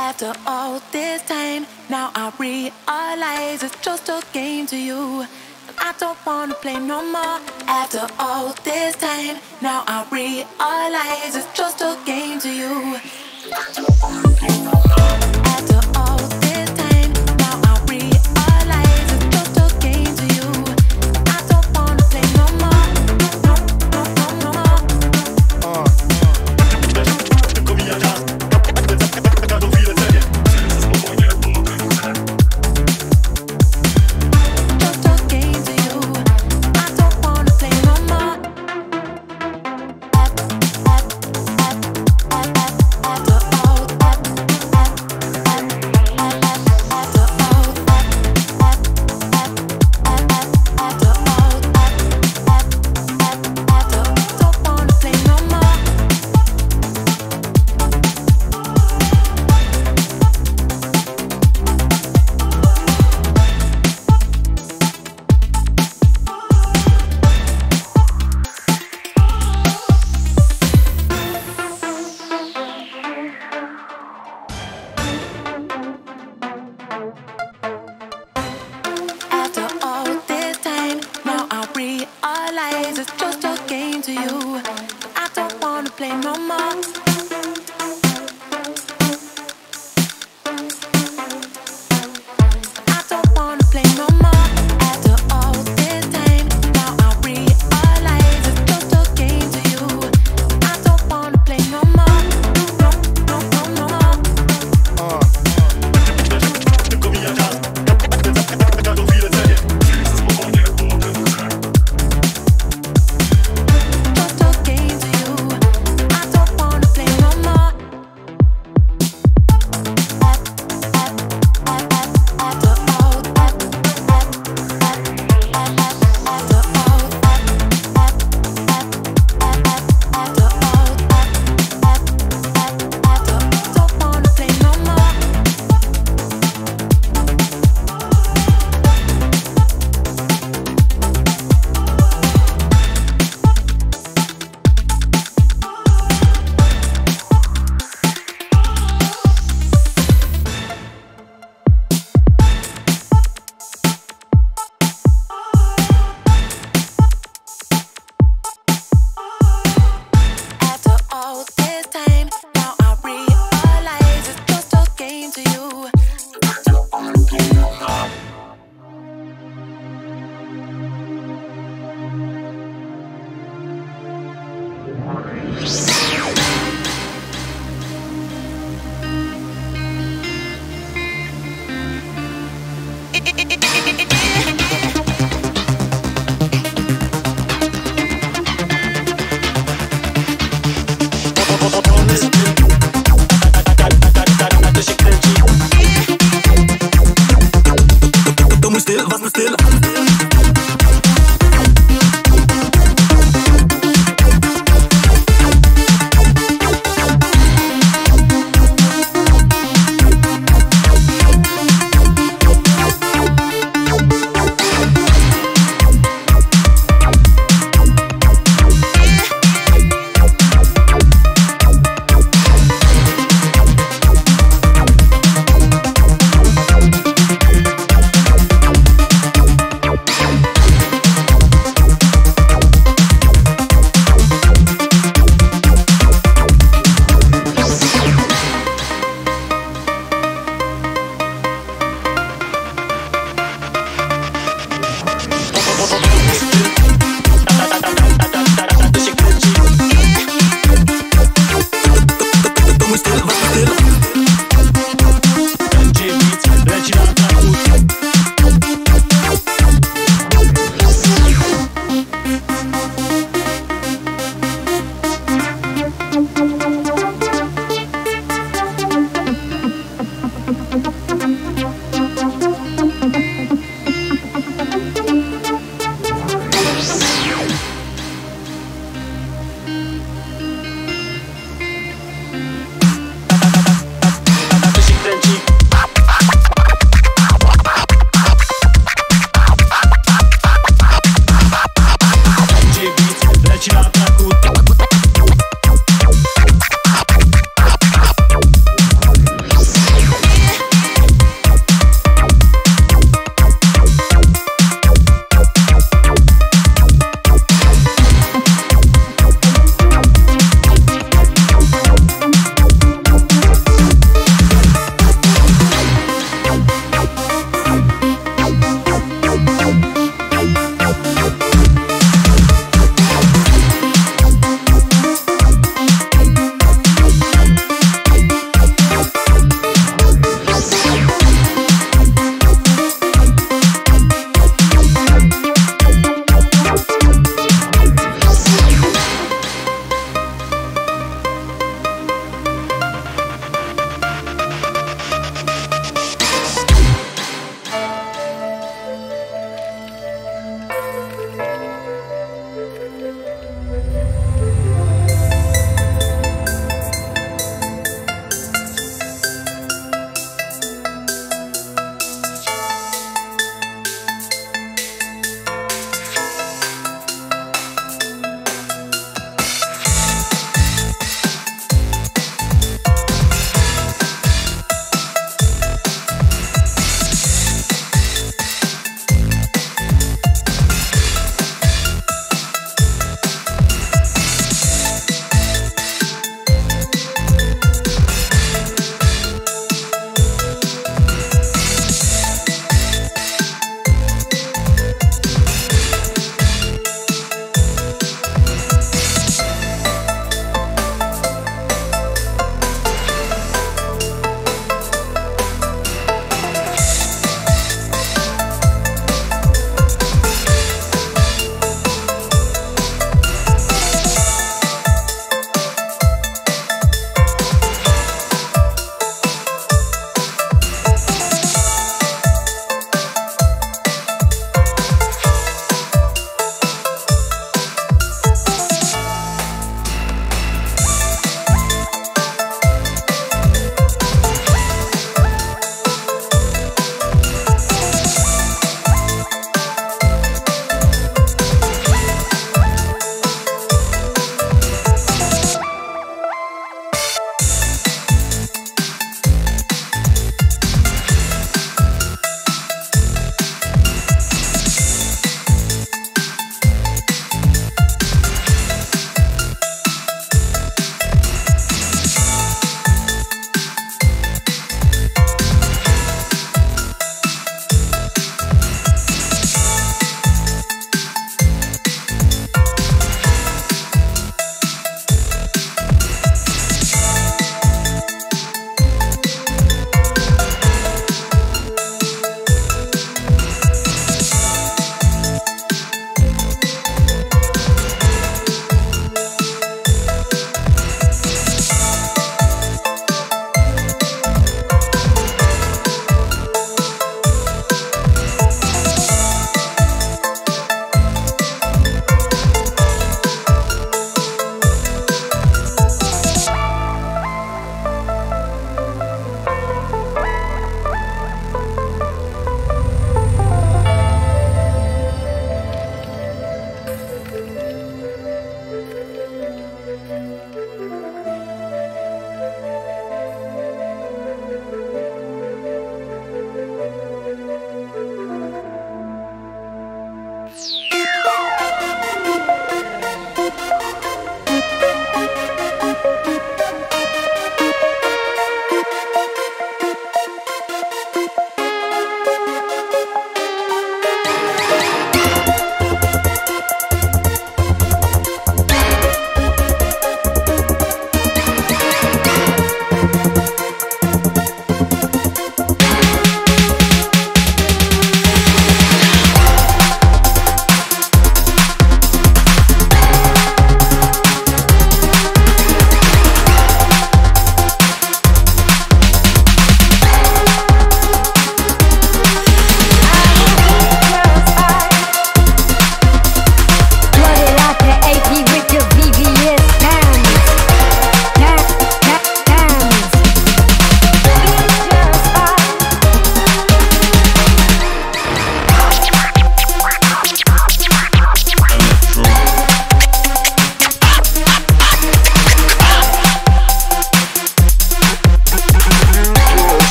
After all this time, now I realize it's just a game to you. I don't wanna play no more. After all this time, now I realize it's just a game to you. I don't wanna play no more.